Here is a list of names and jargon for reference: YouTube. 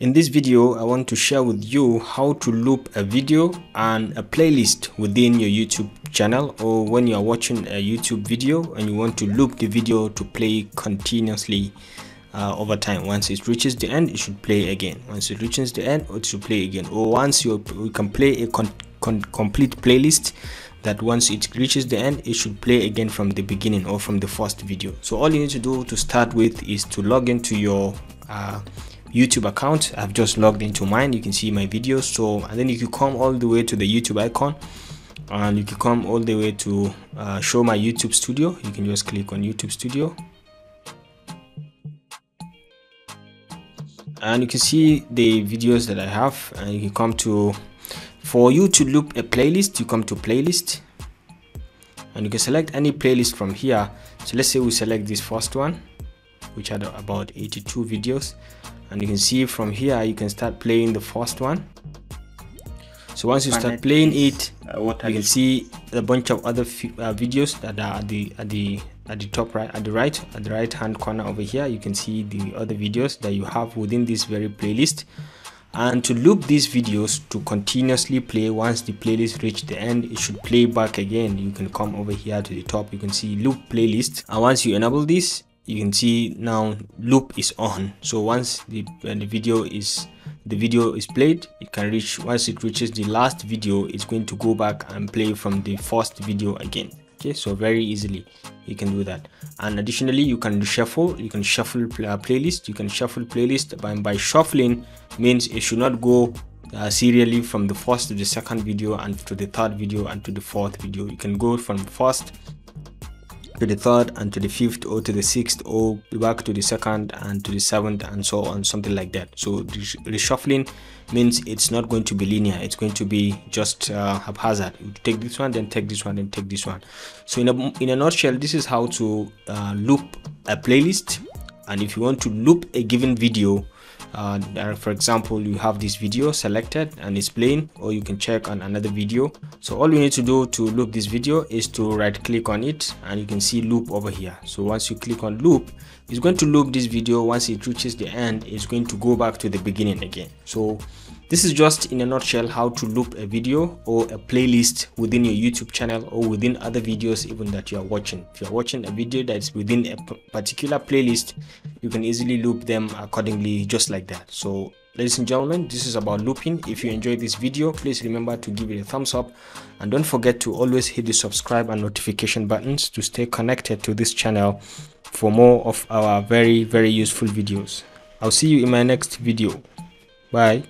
In this video, I want to share with you how to loop a video and a playlist within your YouTube channel, or when you are watching a YouTube video and you want to loop the video to play continuously over time. Once it reaches the end, it should play again. Once it reaches the end, it should play again. Or once you can play a complete playlist that once it reaches the end, it should play again from the beginning or from the first video. So all you need to do to start with is to log into your YouTube account. I've just logged into mine. You can see my videos. So and then you can come all the way to the YouTube icon, and you can come all the way to show my YouTube studio. You can just click on YouTube studio, and you can see the videos that I have. And you can come to, for you to loop a playlist, you come to playlist, and you can select any playlist from here. So let's say we select this first one, which had about 82 videos, and you can see from here you can start playing the first one. So once you start playing it, you can see a bunch of other videos that are at the top right, at the right hand corner over here. You can see the other videos that you have within this very playlist. And to loop these videos to continuously play, once the playlist reaches the end, it should play back again. You can come over here to the top, you can see loop playlist, and once you enable this, you can see now loop is on. So once the video is played, it can reach, once it reaches the last video, it's going to go back and play from the first video again. Okay, so very easily you can do that. And additionally, you can shuffle. You can shuffle playlist. You can shuffle playlist by shuffling means it should not go serially from the first to the second video and to the third video and to the fourth video. You can go from first to the third and to the fifth or to the sixth, or back to the second and to the seventh, and so on, something like that. So reshuffling means it's not going to be linear, it's going to be just haphazard. You take this one, then take this one, then take this one. So in a nutshell, this is how to loop a playlist. And if you want to loop a given video, for example, you have this video selected and it's playing, or you can check on another video. So all you need to do to loop this video is to right click on it, and you can see loop over here. So once you click on loop, it's going to loop this video. Once it reaches the end, it's going to go back to the beginning again. So this is just in a nutshell how to loop a video or a playlist within your YouTube channel, or within other videos even that you are watching. If you are watching a video that's within a particular playlist, you can easily loop them accordingly, just like that. So ladies and gentlemen, this is about looping. If you enjoyed this video, please remember to give it a thumbs up, and don't forget to always hit the subscribe and notification buttons to stay connected to this channel for more of our very, very useful videos. I'll see you in my next video. Bye.